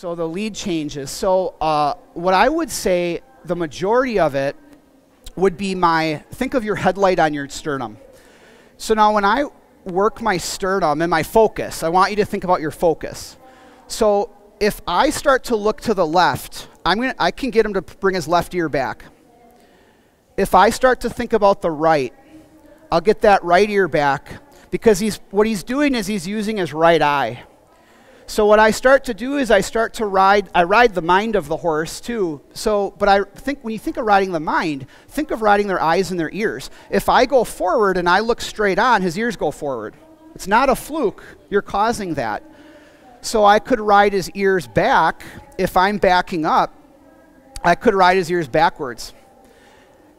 So the lead changes. So what I would say, the majority of it would be my, think of your headlight on your sternum. So now when I work my sternum and my focus, I want you to think about your focus. So if I start to look to the left, I can get him to bring his left ear back. If I start to think about the right, I'll get that right ear back, because what he's doing is he's using his right eye. So what I start to do is I ride the mind of the horse too. So, but I think when you think of riding the mind, think of riding their eyes and their ears. If I go forward and I look straight on, his ears go forward. It's not a fluke, you're causing that. So I could ride his ears back. If I'm backing up, I could ride his ears backwards.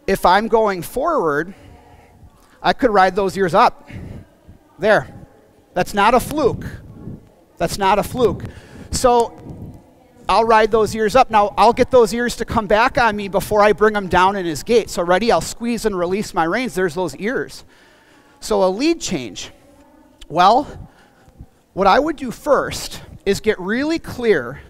If I'm going forward, I could ride those ears up. There, that's not a fluke. That's not a fluke. So I'll ride those ears up. Now I'll get those ears to come back on me before I bring them down in his gait. So ready, I'll squeeze and release my reins. There's those ears. So a lead change. Well, what I would do first is get really clear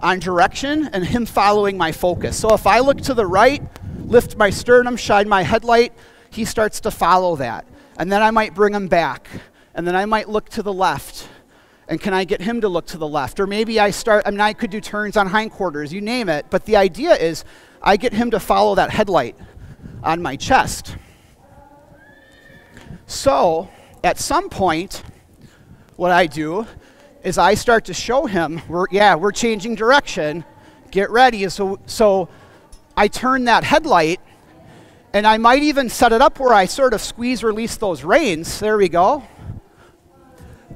on direction and him following my focus. So if I look to the right, lift my sternum, shine my headlight, he starts to follow that. And then I might bring him back. And then I might look to the left. And can I get him to look to the left? Or maybe I could do turns on hindquarters, you name it. But the idea is I get him to follow that headlight on my chest. So at some point, what I do is I start to show him, we're changing direction, get ready. So I turn that headlight, and I might even set it up where I sort of squeeze, release those reins. There we go.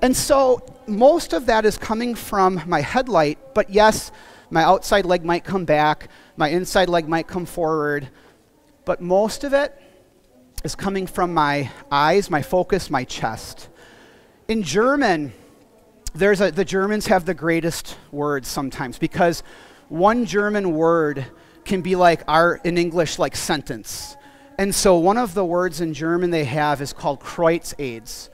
And so most of that is coming from my headlight, but yes, my outside leg might come back, my inside leg might come forward, but most of it is coming from my eyes, my focus, my chest. In German, the Germans have the greatest words sometimes, because one German word can be like in English, like sentence. And so one of the words in German they have is called Kreuzaids.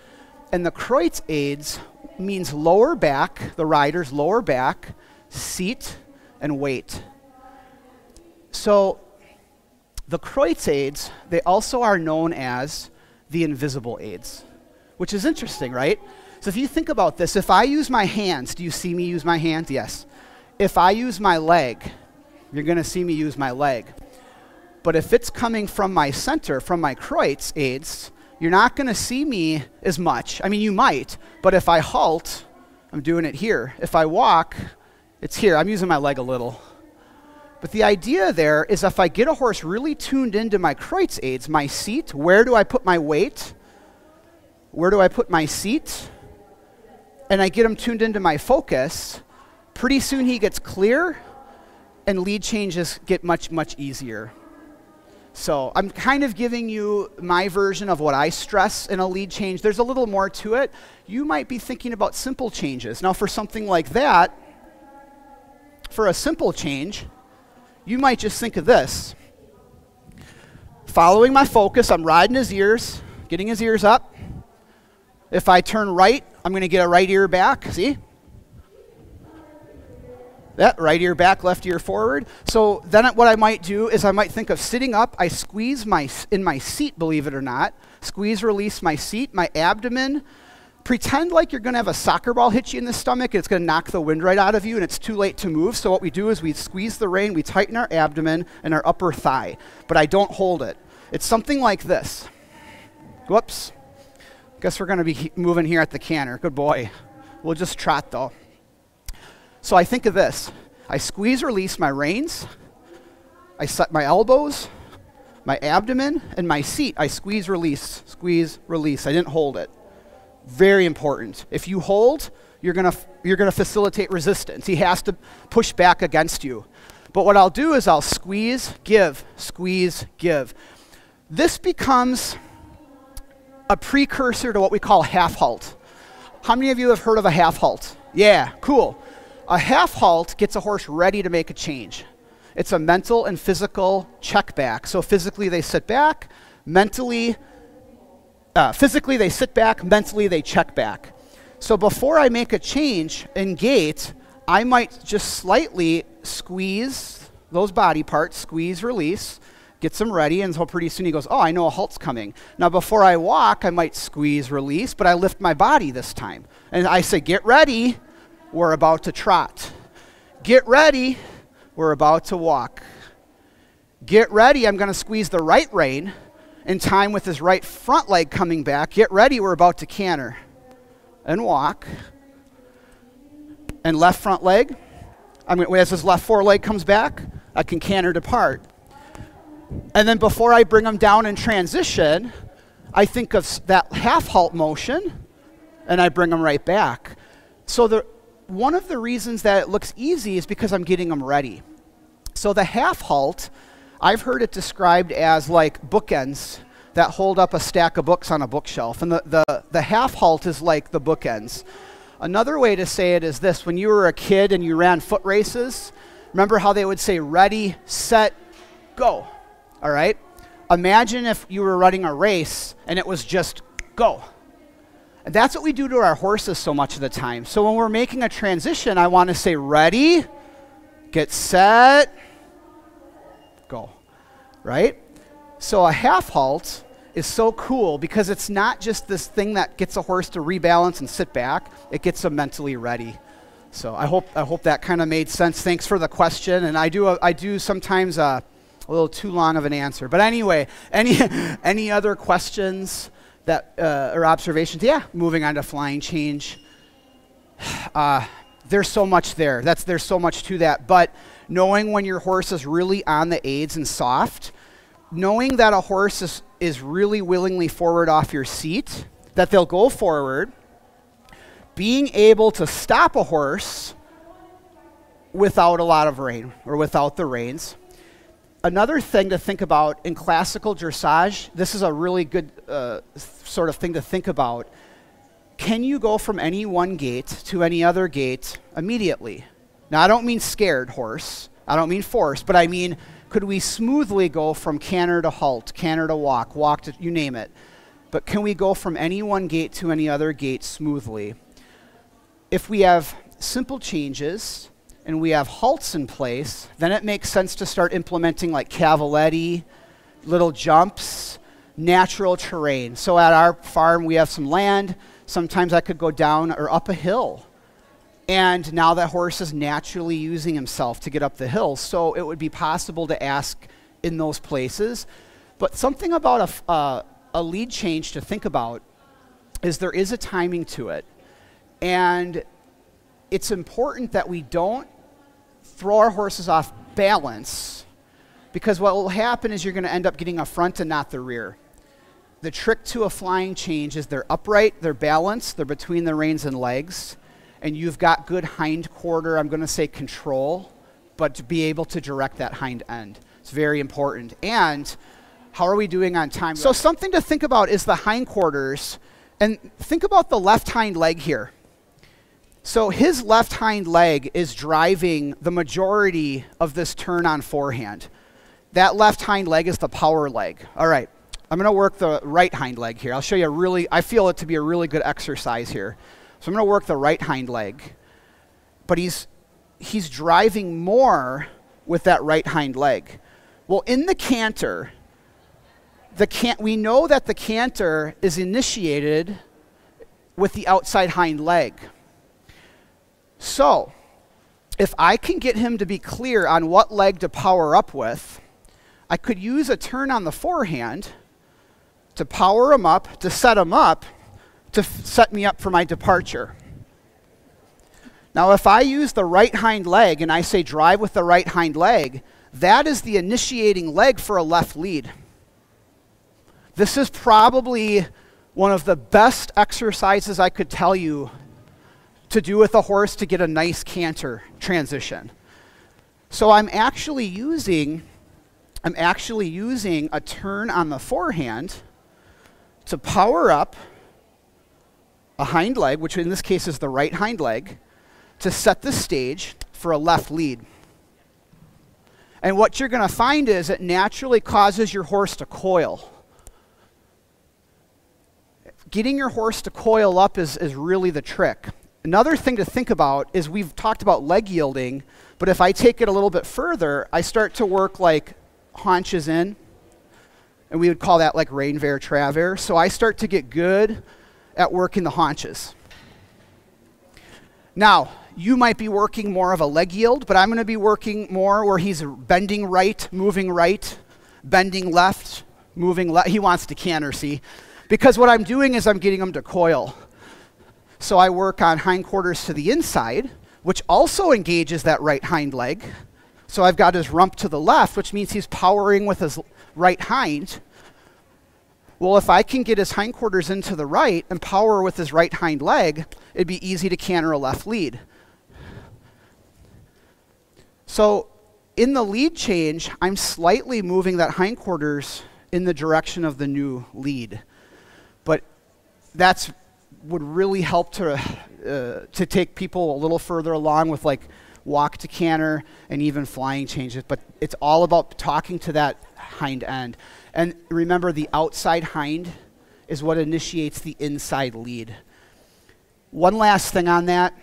And the Kreuzaids means lower back, the rider's lower back, seat, and weight. So the Kreuzaids, they also are known as the invisible aids, which is interesting, right? So if you think about this, if I use my hands, do you see me use my hands? Yes. If I use my leg, you're going to see me use my leg. But if it's coming from my center, from my Kreuzaids, you're not going to see me as much. I mean, you might, but if I halt, I'm doing it here. If I walk, it's here. I'm using my leg a little. But the idea there is if I get a horse really tuned into my Kreuzaids, my seat, where do I put my weight? Where do I put my seat? And I get him tuned into my focus, pretty soon he gets clear, and lead changes get much, much easier. So I'm kind of giving you my version of what I stress in a lead change. There's a little more to it. You might be thinking about simple changes. Now for something like that, for a simple change, you might just think of this. Following my focus, I'm riding his ears, getting his ears up. If I turn right, I'm going to get a right ear back, see? That right ear back, left ear forward. So then what I might do is I might think of sitting up. I squeeze in my seat, believe it or not. Squeeze, release my seat, my abdomen. Pretend like you're going to have a soccer ball hit you in the stomach. And it's going to knock the wind right out of you, and it's too late to move. So what we do is we squeeze the rein, we tighten our abdomen and our upper thigh. But I don't hold it. It's something like this. Whoops. Guess we're going to be moving here at the canter. Good boy. We'll just trot, though. So I think of this. I squeeze, release my reins. I set my elbows, my abdomen, and my seat. I squeeze, release, squeeze, release. I didn't hold it. Very important. If you hold, you're gonna facilitate resistance. He has to push back against you. But what I'll do is I'll squeeze, give, squeeze, give. This becomes a precursor to what we call half halt. How many of you have heard of a half halt? Yeah, cool. A half halt gets a horse ready to make a change. It's a mental and physical check back. So physically they sit back, physically they sit back, mentally they check back. So before I make a change in gait, I might just slightly squeeze those body parts, squeeze, release, gets him ready, and so pretty soon he goes, oh, I know a halt's coming. Now, before I walk, I might squeeze, release, but I lift my body this time. And I say, get ready, we're about to trot. Get ready, we're about to walk. Get ready, I'm going to squeeze the right rein in time with his right front leg coming back. Get ready, we're about to canter and walk. And left front leg, as his left foreleg comes back, I can canter depart. And then before I bring him down in transition, I think of that half halt motion, and I bring him right back. So one of the reasons that it looks easy is because I'm getting him ready. So the half halt, I've heard it described as like bookends that hold up a stack of books on a bookshelf. And the half halt is like the bookends. Another way to say it is this. When you were a kid and you ran foot races, remember how they would say ready, set, go. All right? Imagine if you were running a race and it was just go. And that's what we do to our horses so much of the time. So when we're making a transition, I want to say ready, get set, go. Right? So a half halt is so cool because it's not just this thing that gets a horse to rebalance and sit back. It gets them mentally ready. So I hope that kind of made sense. Thanks for the question. And I do sometimes a little too long of an answer. But anyway, any other questions that or observations? Yeah, moving on to flying change. There's so much there. There's so much to that. But knowing when your horse is really on the aids and soft, knowing that a horse is really willingly forward off your seat, that they'll go forward, being able to stop a horse without a lot of rein or without the reins. Another thing to think about in classical dressage, this is a really good sort of thing to think about. Can you go from any one gate to any other gate immediately? Now, I don't mean scared horse. I don't mean forced, but I mean, could we smoothly go from canter to halt, canter to walk, walk to, you name it. But can we go from any one gate to any other gate smoothly? If we have simple changes, and we have halts in place, then it makes sense to start implementing like cavaletti, little jumps, natural terrain. So at our farm, we have some land. Sometimes I could go down or up a hill. And now that horse is naturally using himself to get up the hill. So it would be possible to ask in those places. But something about a lead change to think about is there is a timing to it. And it's important that we don't throw our horses off balance, because what will happen is you're going to end up getting a front and not the rear. The trick to a flying change is they're upright, they're balanced, they're between the reins and legs, and you've got good hind quarter, I'm going to say control, but to be able to direct that hind end. It's very important. And how are we doing on time? So something to think about is the hindquarters, and think about the left hind leg here. So his left hind leg is driving the majority of this turn on forehand. That left hind leg is the power leg. All right, I'm going to work the right hind leg here. I'll show you I feel it to be a really good exercise here. So I'm going to work the right hind leg. But he's driving more with that right hind leg. Well, in the canter, we know that the canter is initiated with the outside hind leg. So, if I can get him to be clear on what leg to power up with, I could use a turn on the forehand to power him up, to set him up, to set me up for my departure. Now, if I use the right hind leg and I say drive with the right hind leg, that is the initiating leg for a left lead. This is probably one of the best exercises I could tell you to do with a horse to get a nice canter transition. So I'm actually using a turn on the forehand to power up a hind leg, which in this case is the right hind leg, to set the stage for a left lead. And what you're going to find is it naturally causes your horse to coil. Getting your horse to coil up is really the trick. Another thing to think about is we've talked about leg yielding, but if I take it a little bit further, I start to work like haunches in, and we would call that like reinver traver. So I start to get good at working the haunches. Now, you might be working more of a leg yield, but I'm going to be working more where he's bending right, bending left, moving left. He wants to canter, see? Because what I'm doing is I'm getting him to coil. So I work on hindquarters to the inside, which also engages that right hind leg. So I've got his rump to the left, which means he's powering with his right hind. Well, if I can get his hindquarters into the right and power with his right hind leg, it'd be easy to canter a left lead. So in the lead change, I'm slightly moving that hindquarters in the direction of the new lead. But that's would really help to take people a little further along with like walk to canter and even flying changes. But it's all about talking to that hind end. And remember, the outside hind is what initiates the inside lead. One last thing on that.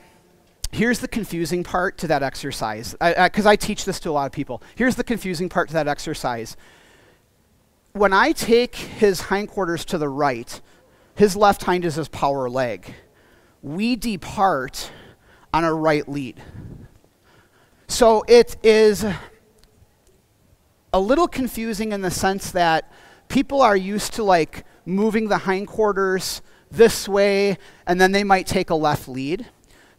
Here's the confusing part to that exercise, because I teach this to a lot of people. Here's the confusing part to that exercise. When I take his hindquarters to the right, his left hind is his power leg. We depart on a right lead. So it is a little confusing in the sense that people are used to like moving the hindquarters this way, and then they might take a left lead,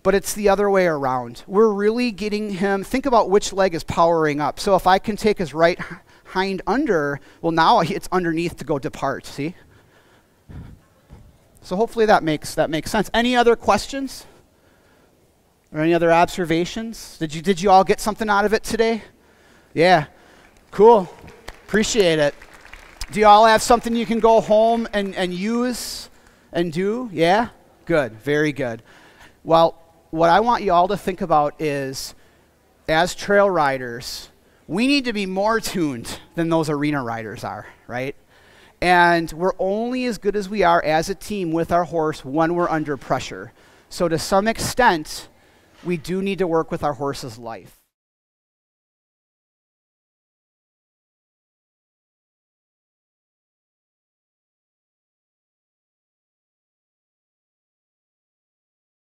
but it's the other way around. We're really getting him, think about which leg is powering up. So if I can take his right hind under, well now it's underneath to go depart, see? So hopefully that makes sense. Any other questions? Or any other observations? Did you all get something out of it today? Yeah, cool, appreciate it. Do you all have something you can go home and use and do? Yeah, good, very good. Well, what I want you all to think about is, as trail riders, we need to be more tuned than those arena riders are, right? And we're only as good as we are as a team with our horse when we're under pressure. So to some extent, we do need to work with our horse's life.